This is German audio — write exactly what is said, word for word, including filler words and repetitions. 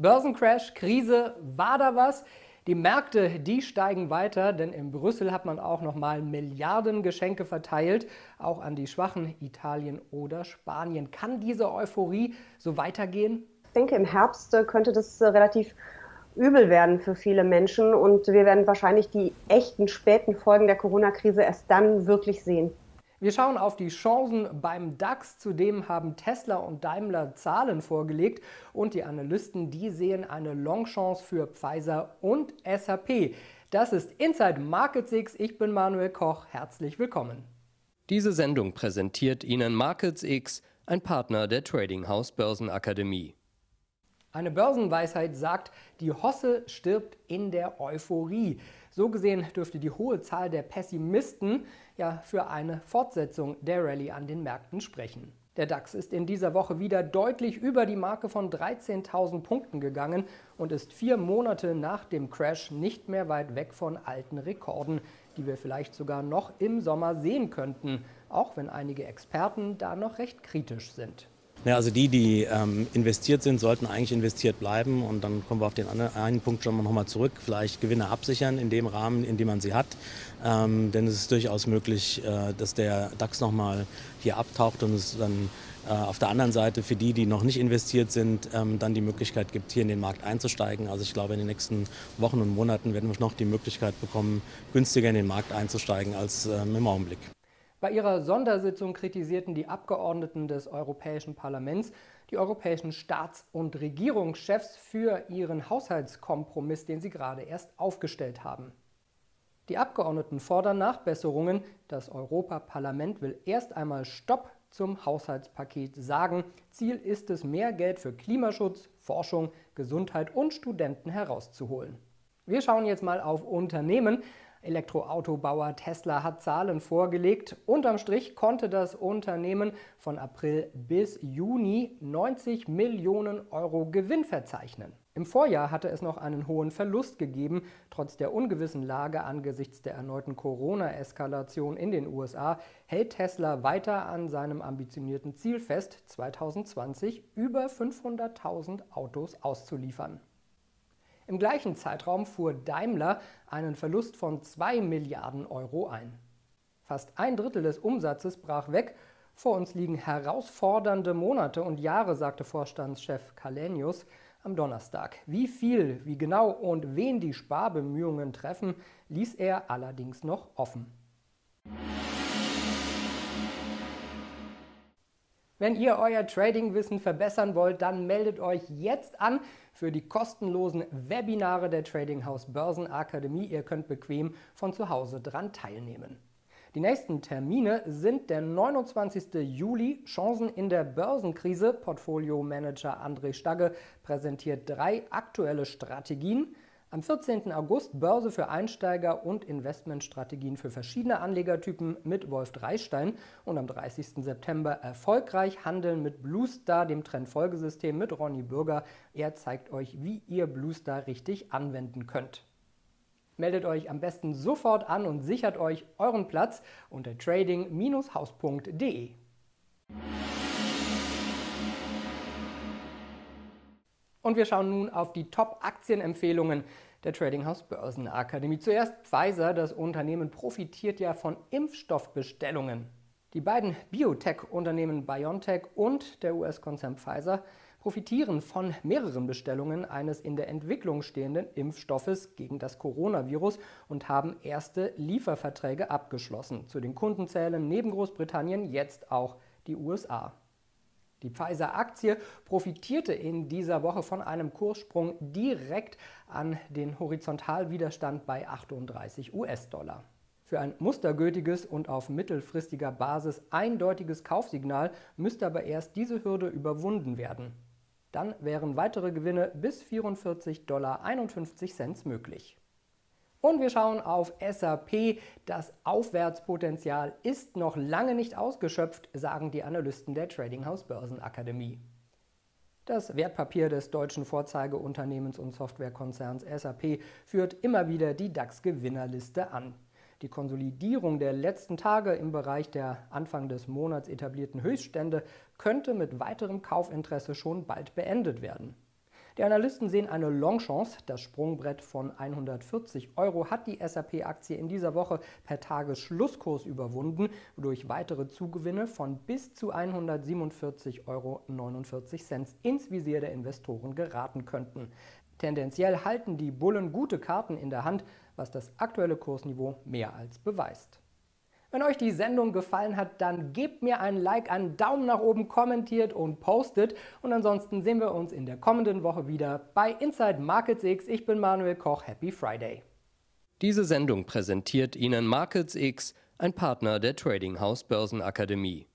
Börsencrash, Krise, war da was? Die Märkte, die steigen weiter, denn in Brüssel hat man auch nochmal Milliarden Geschenke verteilt, auch an die Schwachen. Italien oder Spanien. Kann diese Euphorie so weitergehen? Ich denke, im Herbst könnte das relativ übel werden für viele Menschen und wir werden wahrscheinlich die echten späten Folgen der Corona-Krise erst dann wirklich sehen. Wir schauen auf die Chancen beim DAX. Zudem haben Tesla und Daimler Zahlen vorgelegt und die Analysten, die sehen eine Long-Chance für Pfizer und S A P. Das ist Inside MarketsX. Ich bin Manuel Koch. Herzlich willkommen. Diese Sendung präsentiert Ihnen MarketsX, ein Partner der Trading House Börsenakademie. Eine Börsenweisheit sagt, die Hosse stirbt in der Euphorie. So gesehen dürfte die hohe Zahl der Pessimisten ja für eine Fortsetzung der Rallye an den Märkten sprechen. Der DAX ist in dieser Woche wieder deutlich über die Marke von dreizehntausend Punkten gegangen und ist vier Monate nach dem Crash nicht mehr weit weg von alten Rekorden, die wir vielleicht sogar noch im Sommer sehen könnten, auch wenn einige Experten da noch recht kritisch sind. Ja, also die, die ähm, investiert sind, sollten eigentlich investiert bleiben und dann kommen wir auf den anderen, einen Punkt schon mal nochmal zurück. Vielleicht Gewinne absichern in dem Rahmen, in dem man sie hat, ähm, denn es ist durchaus möglich, äh, dass der DAX nochmal hier abtaucht und es dann äh, auf der anderen Seite für die, die noch nicht investiert sind, ähm, dann die Möglichkeit gibt, hier in den Markt einzusteigen. Also ich glaube, in den nächsten Wochen und Monaten werden wir noch die Möglichkeit bekommen, günstiger in den Markt einzusteigen als ähm, im Augenblick. Bei ihrer Sondersitzung kritisierten die Abgeordneten des Europäischen Parlaments die europäischen Staats- und Regierungschefs für ihren Haushaltskompromiss, den sie gerade erst aufgestellt haben. Die Abgeordneten fordern Nachbesserungen. Das Europaparlament will erst einmal Stopp zum Haushaltspaket sagen. Ziel ist es, mehr Geld für Klimaschutz, Forschung, Gesundheit und Studenten herauszuholen. Wir schauen jetzt mal auf Unternehmen. Elektroautobauer Tesla hat Zahlen vorgelegt. Unterm Strich konnte das Unternehmen von April bis Juni neunzig Millionen Euro Gewinn verzeichnen. Im Vorjahr hatte es noch einen hohen Verlust gegeben. Trotz der ungewissen Lage angesichts der erneuten Corona-Eskalation in den U S A hält Tesla weiter an seinem ambitionierten Ziel fest, zweitausendzwanzig über fünfhunderttausend Autos auszuliefern. Im gleichen Zeitraum fuhr Daimler einen Verlust von zwei Milliarden Euro ein. Fast ein Drittel des Umsatzes brach weg. Vor uns liegen herausfordernde Monate und Jahre, sagte Vorstandschef Kalenius am Donnerstag. Wie viel, wie genau und wen die Sparbemühungen treffen, ließ er allerdings noch offen. Wenn ihr euer Trading-Wissen verbessern wollt, dann meldet euch jetzt an für die kostenlosen Webinare der Trading House Börsenakademie. Ihr könnt bequem von zu Hause dran teilnehmen. Die nächsten Termine sind der neunundzwanzigste Juli, Chancen in der Börsenkrise. Portfolio-Manager André Stagge präsentiert drei aktuelle Strategien. Am vierzehnten August Börse für Einsteiger und Investmentstrategien für verschiedene Anlegertypen mit Wolf Dreistein und am dreißigsten September erfolgreich handeln mit Bluestar, dem Trendfolgesystem mit Ronny Bürger. Er zeigt euch, wie ihr Bluestar richtig anwenden könnt. Meldet euch am besten sofort an und sichert euch euren Platz unter trading bindestrich haus punkt de. Und wir schauen nun auf die Top-Aktienempfehlungen der Trading House Börsenakademie. Zuerst Pfizer. Das Unternehmen profitiert ja von Impfstoffbestellungen. Die beiden Biotech-Unternehmen BioNTech und der U S-Konzern Pfizer profitieren von mehreren Bestellungen eines in der Entwicklung stehenden Impfstoffes gegen das Coronavirus und haben erste Lieferverträge abgeschlossen. Zu den Kunden zählen neben Großbritannien jetzt auch die U S A. Die Pfizer-Aktie profitierte in dieser Woche von einem Kurssprung direkt an den Horizontalwiderstand bei achtunddreißig US-Dollar. Für ein mustergültiges und auf mittelfristiger Basis eindeutiges Kaufsignal müsste aber erst diese Hürde überwunden werden. Dann wären weitere Gewinne bis vierundvierzig Komma einundfünfzig Dollar möglich. Und wir schauen auf S A P. Das Aufwärtspotenzial ist noch lange nicht ausgeschöpft, sagen die Analysten der Trading House Börsenakademie. Das Wertpapier des deutschen Vorzeigeunternehmens und Softwarekonzerns S A P führt immer wieder die DAX-Gewinnerliste an. Die Konsolidierung der letzten Tage im Bereich der Anfang des Monats etablierten Höchststände könnte mit weiterem Kaufinteresse schon bald beendet werden. Die Analysten sehen eine Long-Chance. Das Sprungbrett von hundertvierzig Euro hat die S A P-Aktie in dieser Woche per Tagesschlusskurs überwunden, durch weitere Zugewinne von bis zu hundertsiebenundvierzig Euro neunundvierzig ins Visier der Investoren geraten könnten. Tendenziell halten die Bullen gute Karten in der Hand, was das aktuelle Kursniveau mehr als beweist. Wenn euch die Sendung gefallen hat, dann gebt mir ein Like, einen Daumen nach oben, kommentiert und postet. Und ansonsten sehen wir uns in der kommenden Woche wieder bei Inside MarketsX. Ich bin Manuel Koch, Happy Friday! Diese Sendung präsentiert Ihnen MarketsX, ein Partner der Trading House Börsenakademie.